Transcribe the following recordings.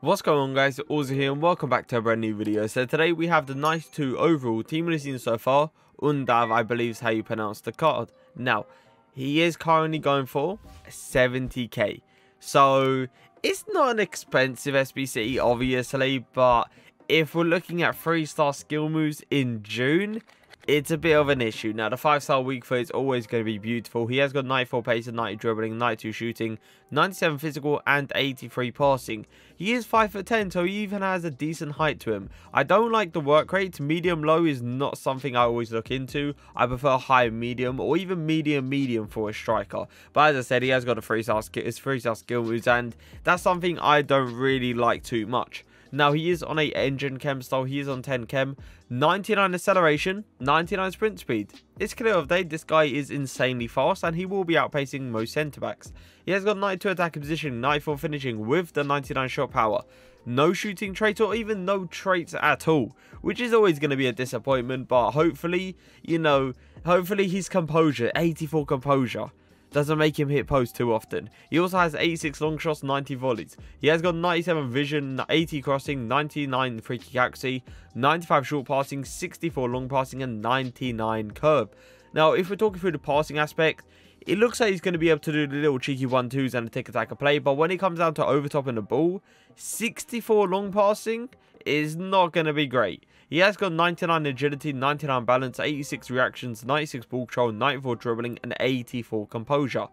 What's going on, guys? Ozzy here and welcome back to a brand new video. So today we have the 92 overall team we've seen so far. Undav, I believe is how you pronounce the card. Now, he is currently going for 70k. So it's not an expensive SBC, obviously, but if we're looking at 3-star skill moves in June, it's a bit of an issue. Now, the 5-star weak foot is always going to be beautiful. He has got 94 pace, 90 dribbling, 92 shooting, 97 physical, and 83 passing. He is 5'10", so he even has a decent height to him. I don't like the work rates. Medium-low is not something I always look into. I prefer high-medium or even medium-medium for a striker. But as I said, he has got a 3-star skill moves, and that's something I don't really like too much. Now, he is on a engine chem style. He is on 10 chem, 99 acceleration, 99 sprint speed. It's clear of day, this guy is insanely fast and he will be outpacing most centre backs. He has got 92 attacking position, 94 finishing with the 99 shot power. No shooting trait or even no traits at all, which is always going to be a disappointment, but hopefully, you know, hopefully his composure, 84 composure, doesn't make him hit post too often. He also has 86 long shots, 90 volleys. He has got 97 vision, 80 crossing, 99 free kick accuracy, 95 short passing, 64 long passing, and 99 curve. Now, if we're talking through the passing aspect, it looks like he's going to be able to do the little cheeky 1-2s and the tick-attacker play, but when it comes down to overtopping the ball, 64 long passing is not going to be great. He has got 99 agility, 99 balance, 86 reactions, 96 ball control, 94 dribbling, and 84 composure.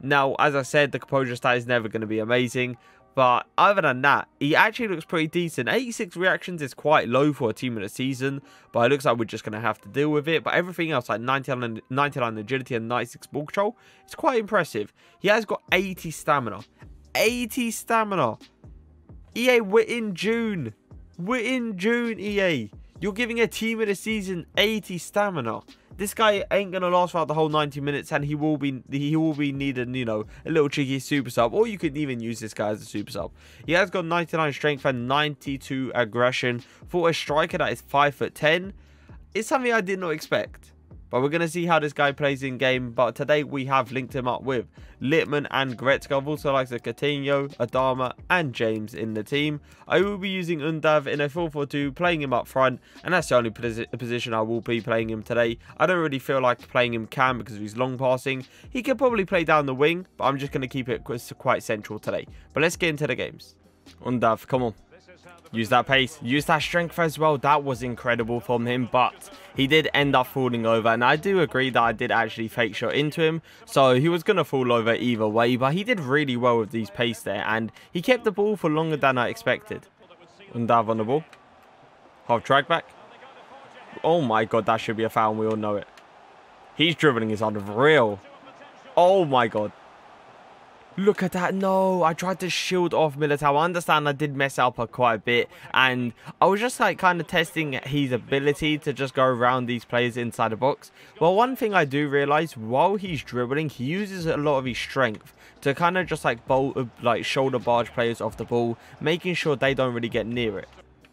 Now, as I said, the composure stat is never going to be amazing, but other than that, he actually looks pretty decent. 86 reactions is quite low for a team in a season, but it looks like we're just going to have to deal with it. But everything else, like 99 agility and 96 ball control, it's quite impressive. He has got 80 stamina. 80 stamina. EA, we're in June. We're in June, EA. You're giving a team of the season 80 stamina. This guy ain't gonna last throughout the whole 90 minutes, and he will be needing, you know, a little cheeky super sub, or you could even use this guy as a super sub. He has got 99 strength and 92 aggression for a striker that is 5'10". It's something I did not expect. But we're going to see how this guy plays in game. But today we have linked him up with Littman and Gretzkov. Also likes a Coutinho, Adama and James in the team. I will be using Undav in a 4-4-2, playing him up front. And that's the only position I will be playing him today. I don't really feel like playing him cam because of his long passing. He could probably play down the wing, but I'm just going to keep it quite central today. But let's get into the games. Undav, come on. Use that pace, use that strength as well. That was incredible from him, but he did end up falling over, and I do agree that I did actually fake shot into him, so he was gonna fall over either way. But he did really well with these pace there, and he kept the ball for longer than I expected. Undav on the ball, half track back. Oh my god, that should be a foul, we all know it. He's dribbling is unreal. Oh my god, look at that. No, I tried to shield off Militao. I understand I did mess up quite a bit, and I was just like kind of testing his ability to just go around these players inside the box. Well, one thing I do realize, while he's dribbling, he uses a lot of his strength to kind of just like shoulder barge players off the ball, making sure they don't really get near it.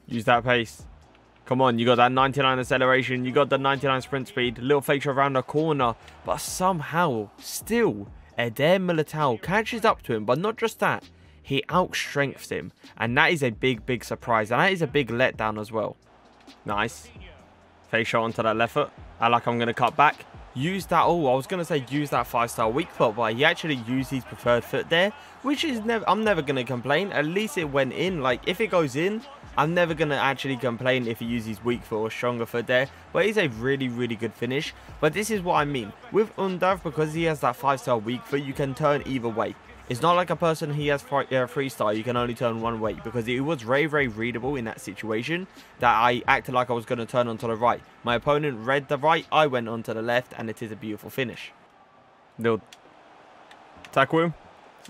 Use that pace. Come on, you got that 99 acceleration, you got the 99 sprint speed, little fake shot around the corner, but somehow still Eder Militao catches up to him. But not just that, he outstrengths him, and that is a big surprise, and that is a big letdown as well. Nice fake shot onto that left foot. I like, I'm gonna cut back, use that. Oh, I was gonna say use that 5-star weak foot, but he actually used his preferred foot there, which is never, I'm never gonna complain. At least it went in. Like, if it goes in, I'm never going to actually complain if he uses weak foot or stronger foot there. But it's a really good finish. But this is what I mean. With Undav, because he has that 5-star weak foot, you can turn either way. It's not like a person he has 3-star, you can only turn one way. Because it was very readable in that situation that I acted like I was going to turn onto the right. My opponent read the right, I went onto the left, and it is a beautiful finish. Little tackle him.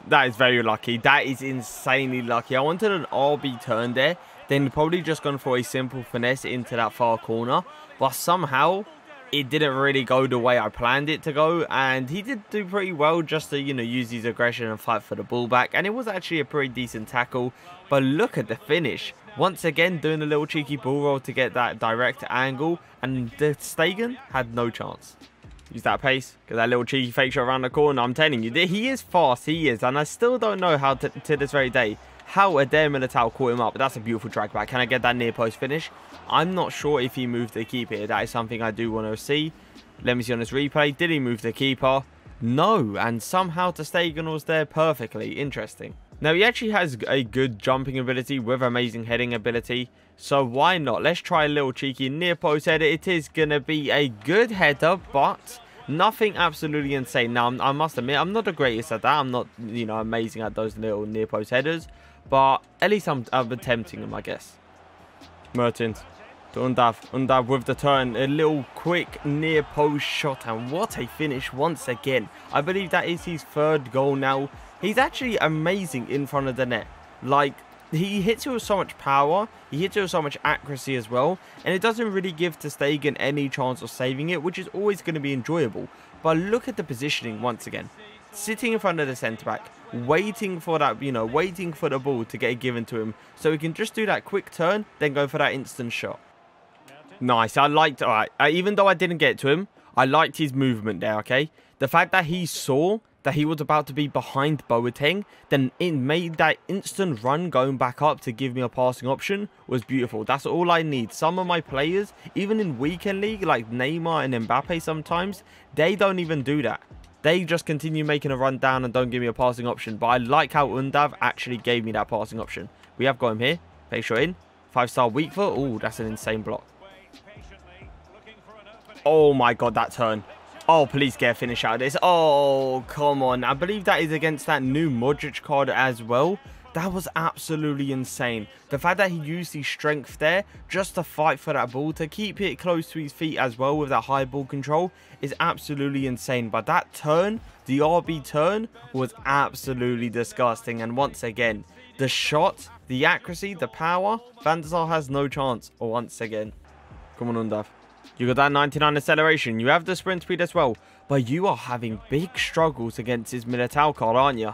That is very lucky. That is insanely lucky. I wanted an RB turn there, then probably just gone for a simple finesse into that far corner, but somehow it didn't really go the way I planned it to go. And he did do pretty well just to, you know, use his aggression and fight for the ball back, and it was actually a pretty decent tackle. But look at the finish once again, doing a little cheeky ball roll to get that direct angle, and the Stegen had no chance. Use that pace, get that little cheeky fake shot around the corner. I'm telling you, he is fast, he is, and I still don't know how to this very day how Eder Militao caught him up, but that's a beautiful drag back. Can I get that near post finish? I'm not sure if he moved the keeper here. That is something I do want to see. Let me see on this replay. Did he move the keeper? No, and somehow Testegen's there perfectly. Interesting. Now, he actually has a good jumping ability with amazing heading ability, so why not? Let's try a little cheeky near post header. It is going to be a good header, but nothing absolutely insane. Now, I must admit, I'm not the greatest at that. I'm not, you know, amazing at those little near post headers, but at least I'm attempting them, I guess. Mertens to Undav. Undav with the turn. A little quick near post shot, and what a finish once again. I believe that is his third goal now. He's actually amazing in front of the net. Like, he hits you with so much power, he hits you with so much accuracy as well, and it doesn't really give Testegen any chance of saving it, which is always going to be enjoyable. But look at the positioning once again. Sitting in front of the centre-back, waiting for that, you know, waiting for the ball to get given to him, so he can just do that quick turn, then go for that instant shot. Nice. I liked, alright, even though I didn't get to him, I liked his movement there, okay? The fact that he saw that he was about to be behind Boateng, then it made that instant run going back up to give me a passing option was beautiful. That's all I need. Some of my players, even in weekend league, like Neymar and Mbappe sometimes, they don't even do that. They just continue making a run down and don't give me a passing option. But I like how Undav actually gave me that passing option. We have got him here. Make sure in. 5-star weak foot. Oh, that's an insane block. Oh my God, that turn. Oh, please get a finish out of this. Oh, come on. I believe that is against that new Modric card as well. That was absolutely insane. The fact that he used his strength there just to fight for that ball, to keep it close to his feet as well with that high ball control is absolutely insane. But that turn, the RB turn, was absolutely disgusting. And once again, the shot, the accuracy, the power, Van der Sar has no chance once again. Come on, Undav. You got that 99 acceleration. You have the sprint speed as well. But you are having big struggles against his Militao card, aren't you?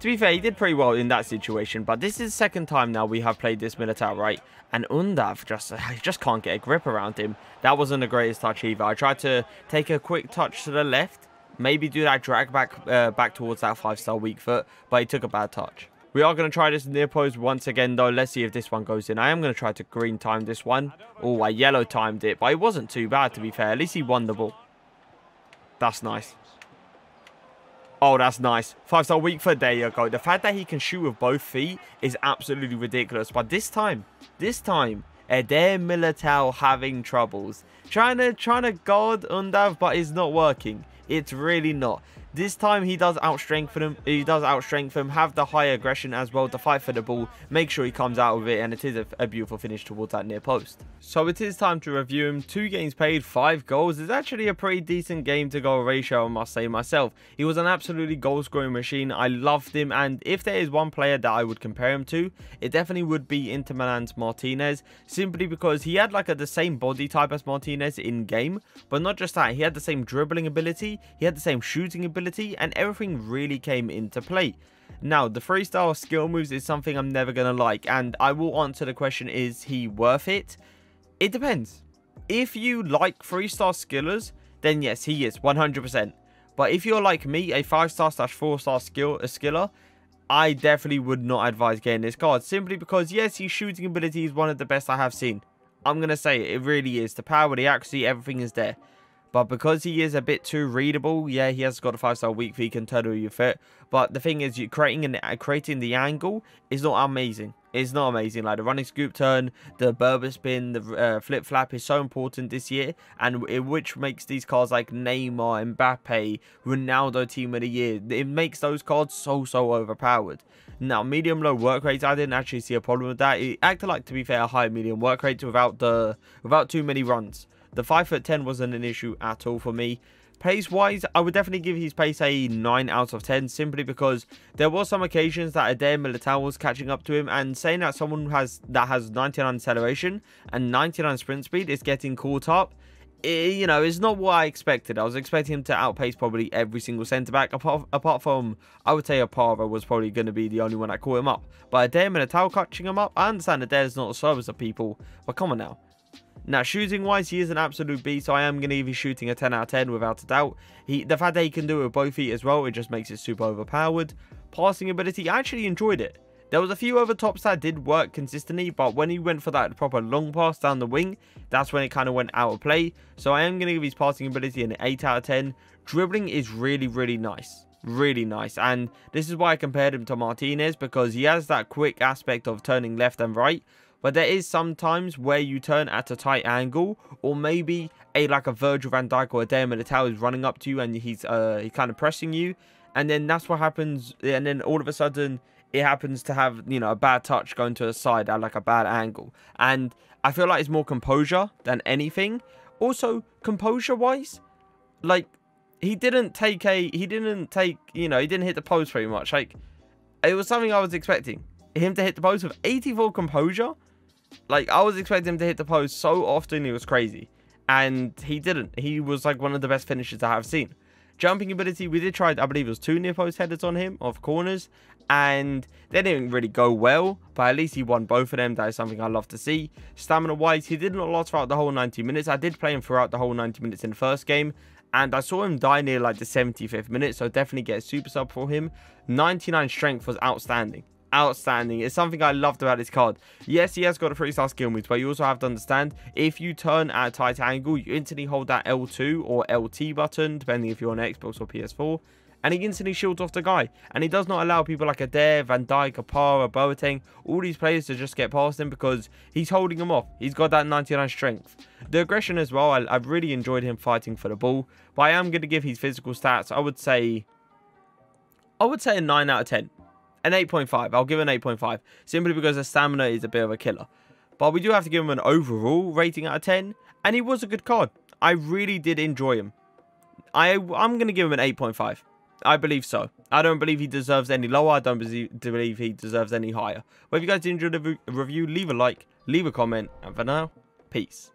To be fair, he did pretty well in that situation. But this is the second time now we have played this Militao, right? And Undav just can't get a grip around him. That wasn't the greatest touch either. I tried to take a quick touch to the left. Maybe do that drag back towards that 5-star weak foot. But he took a bad touch. We are going to try this near post once again, though. Let's see if this one goes in. I am going to try to green time this one. Oh, I yellow timed it, but it wasn't too bad, to be fair. At least he won the ball. That's nice. Oh, that's nice. 5-star weak foot. There you go. The fact that he can shoot with both feet is absolutely ridiculous. But this time, Eder Militao having troubles. Trying to guard Undav, but it's not working. It's really not. This time he does outstrengthen him. Have the high aggression as well to fight for the ball. Make sure he comes out of it, and it is a beautiful finish towards that near post. So it is time to review him. 2 games played, 5 goals. It's actually a pretty decent game to goal ratio, I must say myself. He was an absolutely goal scoring machine. I loved him, and if there is one player that I would compare him to, it definitely would be Inter Milan's Martinez, simply because he had like the same body type as Martinez in game, but not just that. He had the same dribbling ability, he had the same shooting ability, and everything really came into play. Now, the freestyle skill moves is something I'm never going to like, and I will answer the question, is he worth it? It depends. If you like freestyle skillers, then yes, he is, 100%. But if you're like me, a 5-star/4-star skiller, I definitely would not advise getting this card, simply because, yes, his shooting ability is one of the best I have seen. I'm going to say it really is. The power, the accuracy, everything is there. But because he is a bit too readable, yeah, he has got a 5-star weak foot, he can turn your foot. But the thing is, you creating the angle is not amazing. It's not amazing. Like the running scoop turn, the Berber spin, the flip flap is so important this year, and which makes these cards like Neymar, Mbappe, Ronaldo Team of the Year, it makes those cards so overpowered. Now, medium low work rates, I didn't actually see a problem with that. It acted like, to be fair, a high medium work rates without too many runs. The 5'10" wasn't an issue at all for me. Pace-wise, I would definitely give his pace a 9 out of 10, simply because there were some occasions that Eder Militao was catching up to him, and saying that someone that has 99 acceleration and 99 sprint speed is getting caught up, you know, it's not what I expected. I was expecting him to outpace probably every single centre-back, apart from, I would say, Apara was probably going to be the only one that caught him up. But Eder Militao catching him up, I understand Adair's not a service of people, but come on now. Now, shooting-wise, he is an absolute beast, so I am going to give his shooting a 10 out of 10, without a doubt. The fact that he can do it with both feet as well, it just makes it super overpowered. Passing ability, I actually enjoyed it. There was a few other tops that did work consistently, but when he went for that proper long pass down the wing, that's when it kind of went out of play. So I am going to give his passing ability an 8 out of 10. Dribbling is really nice. Really nice, and this is why I compared him to Martinez, because he has that quick aspect of turning left and right, but there is some times where you turn at a tight angle, or maybe like a Virgil Van Dijk or Eder Militao is running up to you and he's kind of pressing you, and then that's what happens, and then all of a sudden it happens to have, you know, a bad touch going to a side at like a bad angle, and I feel like it's more composure than anything. Also, composure wise, like, he didn't take, you know, he didn't hit the post very much. Like, it was something I was expecting him to hit the post with 84 composure. Like, I was expecting him to hit the post so often, it was crazy. And he didn't. He was like one of the best finishers I have seen. Jumping ability, we did try, I believe it was 2 near post headers on him off corners, and they didn't really go well, but at least he won both of them. That is something I love to see. Stamina wise, he did not last throughout the whole 90 minutes. I did play him throughout the whole 90 minutes in the first game, and I saw him die near like the 75th minute, so definitely get a super sub for him. 99 strength was outstanding. Outstanding. It's something I loved about this card. Yes, he has got a 3-star skill move, but you also have to understand, if you turn at a tight angle, you instantly hold that L2 or LT button, depending if you're on Xbox or PS4, and he instantly shields off the guy. And he does not allow people like Eder, Van Dijk, Apara, Boateng, all these players to just get past him, because he's holding them off. He's got that 99 strength. The aggression as well, I really enjoyed him fighting for the ball. But I am going to give his physical stats, I would say a 9 out of 10. An 8.5. I'll give an 8.5. Simply because the stamina is a bit of a killer. But we do have to give him an overall rating out of 10. And he was a good card. I really did enjoy him. I'm going to give him an 8.5. I believe so. I don't believe he deserves any lower. I don't believe he deserves any higher. But if you guys did enjoy the review, leave a like, leave a comment, and for now, peace.